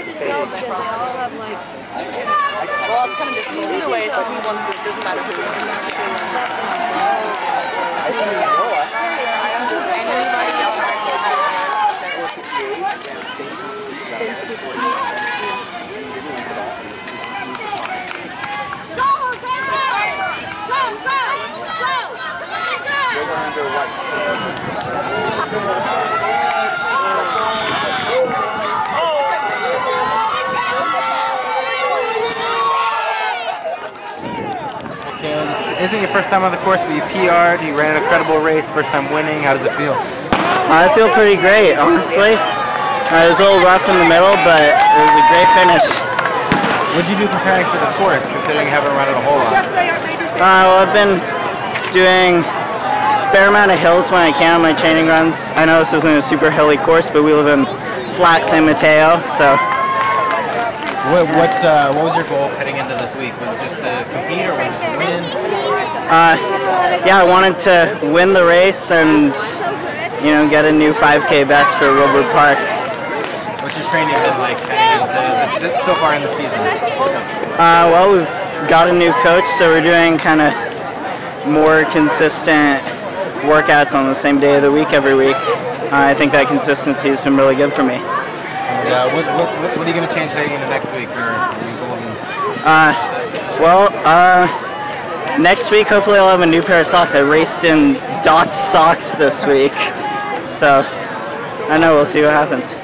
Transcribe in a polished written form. hard to tell because they all have like... Well, it's kind of different. Either way, it's like we won food. It doesn't matter who it is. I see you know what? I know anybody else. Okay, this isn't your first time on the course, but you PR'd, you ran an incredible race, first time winning. How does it feel? I feel pretty great, honestly. It was a little rough in the middle, but it was a great finish. What did you do preparing for this course, considering you haven't run it a whole lot? Well, I've been doing a fair amount of hills when I can on my training runs. I know this isn't a super hilly course, but we live in flat San Mateo, so. What was your goal heading into this week? Was it just to compete or was it to win? Yeah, I wanted to win the race and, you know, get a new 5K best for Wilbur Park. What's your training been like heading into this, so far in the season? Well, we've got a new coach, so we're doing kind of more consistent workouts on the same day of the week every week. I think that consistency has been really good for me. And, what are you going to change heading into next week? Or next week hopefully I'll have a new pair of socks. I raced in Dot socks this week, so I know we'll see what happens.